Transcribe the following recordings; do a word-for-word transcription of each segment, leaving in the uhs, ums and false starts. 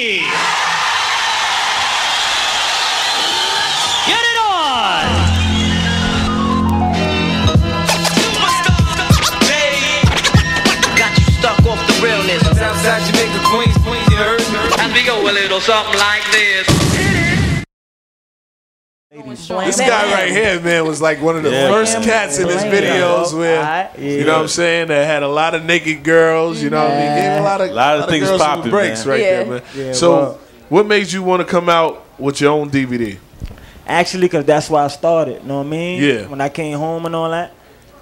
G. Get it on! Got you stuck off the realness. Southside Jamaica, Queens, Queens, you heard me. And we go a little something like this. This guy right here, man, was like one of the yeah. first cats in his videos where, yeah. you know what I'm saying, that had a lot of naked girls, you know what I mean? Gave a lot of, a lot of, lot of things girls popping, breaks man. Right yeah. there, man. Yeah, so well, what made you want to come out with your own D V D? Actually, because that's why I started, you know what I mean? Yeah. When I came home and all that.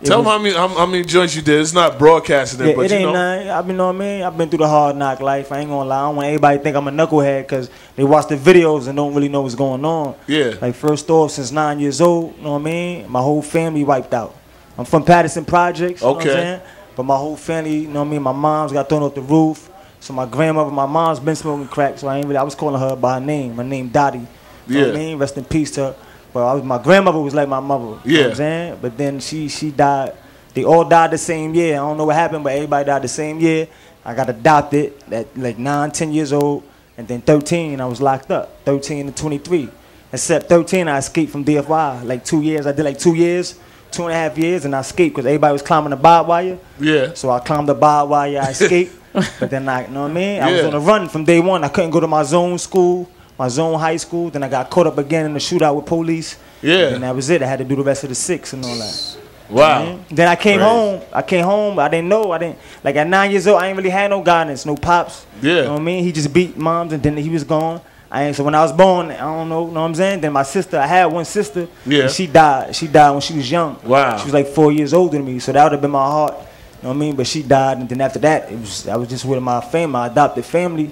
Tell was, them how many, how many joints you did. It's not broadcasting it, yeah, but it you ain't know. Nothing. I mean, you know what I mean? I've been through the hard knock life. I ain't going to lie. I don't want everybody to think I'm a knucklehead because they watch the videos and don't really know what's going on. Yeah. Like, first off, since nine years old, you know what I mean? My whole family wiped out. I'm from Patterson Projects, you okay. know what I'm saying? But my whole family, you know what I mean? My mom's got thrown off the roof. So my grandmother, my mom's been smoking crack, so I ain't really, I was calling her by her name. My name Dottie. You yeah. know what I mean? Rest in peace to her. But I was, my grandmother was like my mother. You yeah. know what I'm saying? But then she she died. They all died the same year. I don't know what happened, but everybody died the same year. I got adopted at like nine, ten years old. And then thirteen, I was locked up. thirteen to twenty-three. Except thirteen, I escaped from D F Y. Like two years. I did like two years, two and a half years. And I escaped because everybody was climbing the barbed wire. Yeah. So I climbed the barbed wire. I escaped. But then, I, you know what I mean? Yeah. I was on the run from day one. I couldn't go to my zone school. My zone high school, then I got caught up again in a shootout with police. Yeah. And that was it. I had to do the rest of the six and all that. Wow. You know I mean? Then I came Crazy. home. I came home. I didn't know. I didn't like at nine years old, I ain't really had no guidance, no pops. Yeah. You know what I mean? He just beat moms and then he was gone. I ain't so when I was born, I don't know, you know what I'm saying? Then my sister, I had one sister. Yeah. And she died. She died when she was young. Wow. She was like four years older than me. So that would have been my heart. You know what I mean? But she died and then after that it was I was just with my family, my adopted family.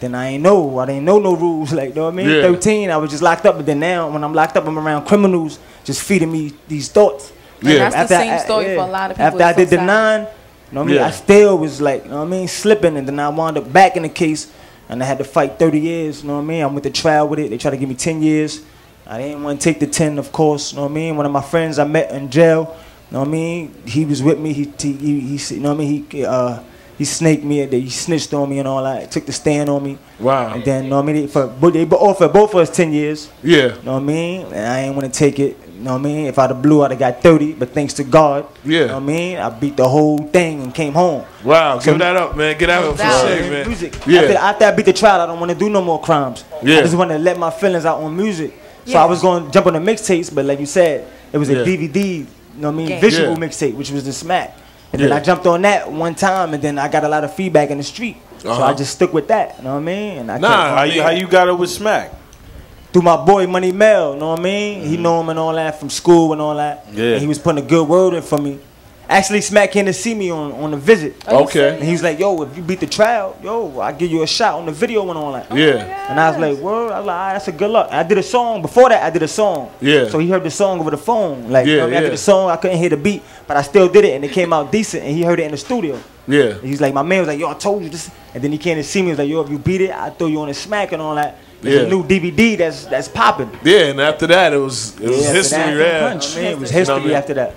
Then I ain't know. I didn't know no rules. Like, you know what I mean? Yeah. thirteen, I was just locked up. But then now, when I'm locked up, I'm around criminals just feeding me these thoughts. Yeah. And that's after the same I, story yeah. for a lot of people. After I did the nine, you know what I mean? Yeah. I still was like, you know what I mean? Slipping. And then I wound up back in the case. And I had to fight thirty years, you know what I mean? I went to trial with it. They tried to give me ten years. I didn't want to take the ten, of course, you know what I mean? One of my friends I met in jail, you know what I mean? He was with me. He, he, he, he you know what I mean? He, uh... He snaked me, he snitched on me and all that. Took the stand on me. Wow. And then, you know what I mean? They, for, they offered both of us ten years. Yeah. You know what I mean? And I ain't want to take it. You know what I mean? If I'd have blew, I'd have got thirty. But thanks to God, yeah. you know what I mean? I beat the whole thing and came home. Wow. So, give that up, man. Get out of for shit, man. Music. Yeah. After, after I beat the trial, I don't want to do no more crimes. Yeah. I just want to let my feelings out on music. So yeah. I was going to jump on the mixtapes, but like you said, it was yeah. a D V D, you know what I mean? Game. Visual yeah. mixtape, which was the Smack. And yeah. then I jumped on that one time, and then I got a lot of feedback in the street. Uh-huh. So I just stuck with that, you know what I mean? And I nah, how you, how you got it with Smack? Through my boy Money Mail, you know what I mean? Mm-hmm. He know him and all that from school and all that. Yeah. And he was putting a good word in for me. Actually, Smack came to see me on, on a visit. Okay. And he was like, yo, if you beat the trial, yo, I'll give you a shot on the video and all that. Oh yeah. And I was like, well, I was like, all right, that's a good luck. And I did a song. Before that, I did a song. Yeah. So he heard the song over the phone. Like, yeah, you know, I, mean, yeah. I did a song. I couldn't hear the beat, but I still did it, and it came out decent, and he heard it in the studio. Yeah. And he's like, my man was like, yo, I told you this. And then he came to see me. He was like, yo, if you beat it, I'll throw you on a Smack and all that. Yeah. A new D V D that's that's popping. Yeah, and after that, it was, it was yeah, history, that, yeah. Punch, man, it was history you know, after that.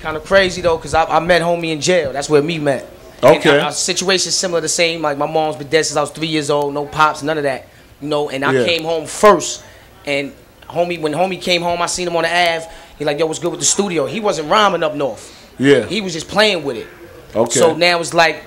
Kind of crazy though, cause I, I met homie in jail. That's where me met. Okay. Our situation similar, the same. Like my mom's been dead since I was three years old. No pops, none of that. You know. And I yeah. came home first. And homie, when homie came home, I seen him on the Ave. He like, yo, what's good with the studio? He wasn't rhyming up north. Yeah. He was just playing with it. Okay. So now it's like,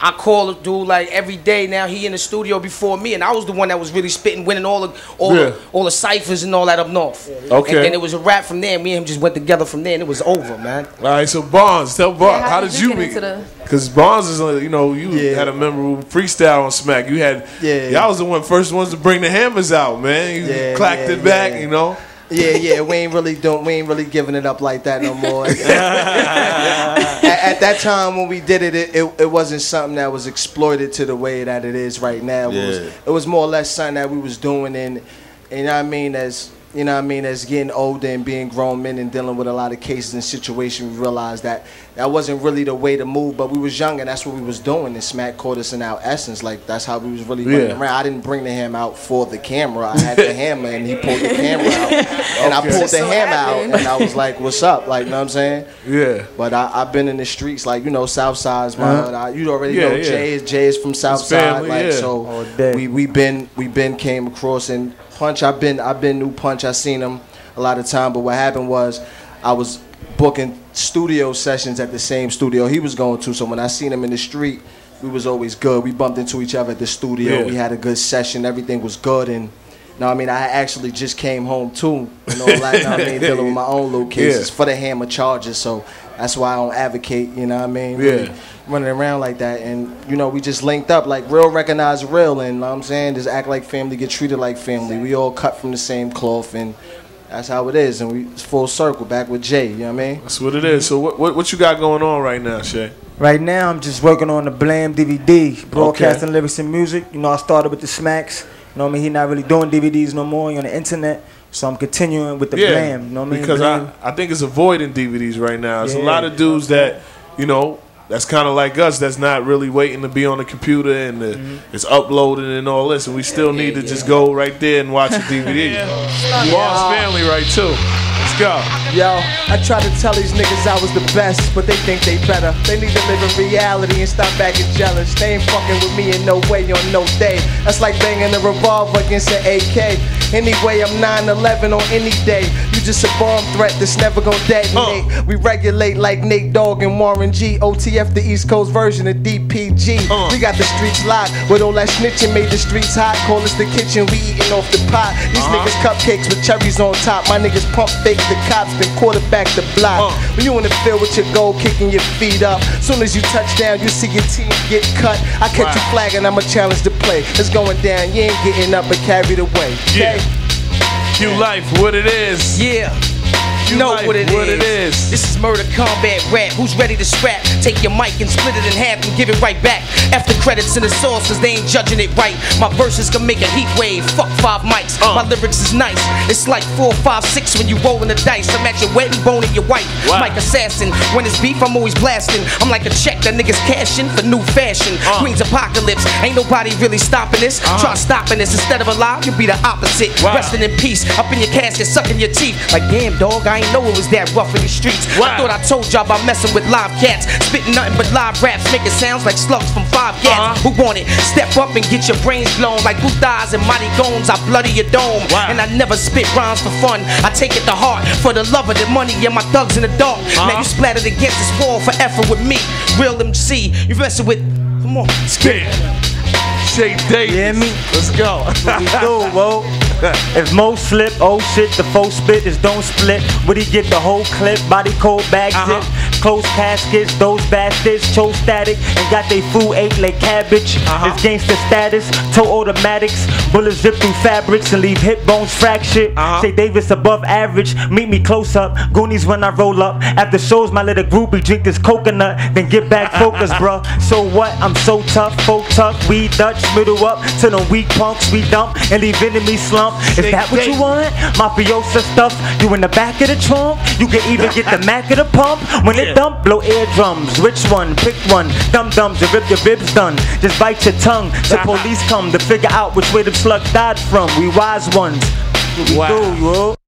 I call a dude like every day now. He in the studio before me, and I was the one that was really spitting, winning all the all yeah. the, all the ciphers and all that up north. Yeah, yeah. Okay. And then it was a rap from there. And me and him just went together from there, and it was over, man. All right. So Bonds, tell Bonds, yeah, how, how did you, you meet? Because Bonds is, you know, you yeah. had a memorable freestyle on Smack. You had, yeah, y'all was the one first ones to bring the hammers out, man. You yeah, clacked yeah, it back, yeah. you know. Yeah, yeah, we ain't really don't we ain't really giving it up like that no more. at, at that time when we did it, it, it, it wasn't something that was exploited to the way that it is right now. Yeah. It was, it was more or less something that we was doing, and and I mean, as you know what I mean, as getting older and being grown men and dealing with a lot of cases and situations, we realized that that wasn't really the way to move, but we was young and that's what we was doing, and Smack caught us in our essence. Like, that's how we was really running yeah. around. I didn't bring the ham out for the camera. I had the hammer and he pulled the camera out, and okay. I pulled the so hammer out and I was like, what's up? Like, you know what I'm saying? Yeah. But I, I've been in the streets, like, you know, Southside's my hood. Uh-huh. You already yeah, know yeah. Jay is Jay is from Southside. Like, yeah. so we we been we been came across, and Punch, I've been I've been new Punch. I seen him a lot of time, but what happened was I was booking studio sessions at the same studio he was going to. So when I seen him in the street, we was always good. We bumped into each other at the studio. Yeah. We had a good session. Everything was good. And no, I mean, I actually just came home too, you know, like, I mean, dealing with my own little cases yeah. for the hammer charges. So that's why I don't advocate, you know what I mean? Really yeah. running around like that. And, you know, we just linked up, like, real recognize real. And, you know what I'm saying, just act like family, get treated like family. We all cut from the same cloth, and that's how it is. And we full circle back with Jay, you know what I mean? That's what it is. So what, what, what you got going on right now, Shea? Right now, I'm just working on the B L A M D V D, broadcasting okay. lyrics and music. You know, I started with the Smacks. You know what I mean? He's not really doing D V Ds no more. He's on the internet. So I'm continuing with the yeah, B L A M. You know what I mean? Because I, I think it's avoiding D V Ds right now. There's yeah, a lot of dudes that, you know, that's kind of like us, that's not really waiting to be on the computer and the, mm-hmm. it's uploaded and all this. And we still yeah, need yeah, to yeah. just go right there and watch a D V D. yeah. yeah. Boss family right too. Let's go. Yo, I try to tell these niggas I was the best, but they think they better. They need to live in reality and stop acting jealous. They ain't fucking with me in no way on no day. That's like banging a revolver against an A K. Anyway, I'm nine eleven on any day. You just a bomb threat that's never gonna detonate. Uh. We regulate like Nate Dogg and Warren G. O T F, the East Coast version of D P G. Uh. We got the streets locked, with all that snitching made the streets hot. Call us the kitchen, we eating off the pot. These uh-huh. niggas cupcakes with cherries on top. My niggas pump fake the cops, then quarterback the block. Uh. When you in the field with your goal, kicking your feet up. Soon as you touch down, you see your team get cut. I catch wow. you flagging, I'ma challenge the play. It's going down, you ain't getting up and carried away. Yeah. Q Life, what it is. Yeah. You know what it, what it is. This is murder combat rap. Who's ready to scrap? Take your mic and split it in half and give it right back. After credits in the sauce, cause they ain't judging it right. My verses can make a heat wave. Fuck five mics. Uh. My lyrics is nice. It's like four, five, six when you rolling the dice. I'm at your wedding, boning your wife. Wow. Mike assassin. When it's beef, I'm always blasting. I'm like a check that niggas cashing for new fashion. Uh. Queen's apocalypse. Ain't nobody really stopping this. Uh. Try stopping this. Instead of alive, you'll be the opposite. Wow. Resting in peace. Up in your casket, sucking your teeth. Like, damn, dog, I I ain't know it was that rough in the streets. Wow. I thought I told y'all about messing with live cats, spitting nothing but live raps, making sounds like slugs from five cats. Uh-huh. Who want it? Step up and get your brains blown like Buddhas and Mighty Gomes. I bloody your dome, wow. and I never spit rhymes for fun. I take it to heart for the love of the money and my thugs in the dark. Uh-huh. Now you splattered against this wall forever with me, real M C. You messing with? Come on, skip. Shea Davis. You hear me? Let's go. What we do, bro? If Mo slip, oh shit, the foe spit is don't split. Would he get the whole clip? Body cold bag zip, uh-huh. close caskets, those bastards chose static and got they food ate like cabbage. Uh-huh. It's gangster status, tow automatics, bullets zip through fabrics and leave hip bones fractured. Uh-huh. Shea Davis above average, meet me close up. Goonies when I roll up. After shows, my little groupie drink this coconut, then get back focused, bruh. So what? I'm so tough, folk tough, we Dutch middle up to the weak punks. We dump and leave enemies slump. Is that what you want? Mafiosa stuff. You in the back of the trunk. You can even get the Mac of the pump. When it dump, blow eardrums. Which one? Pick one. Dum dums. You rip your ribs done. Just bite your tongue. The police come to figure out which way the slug died from. We wise ones. We wow. do, yo.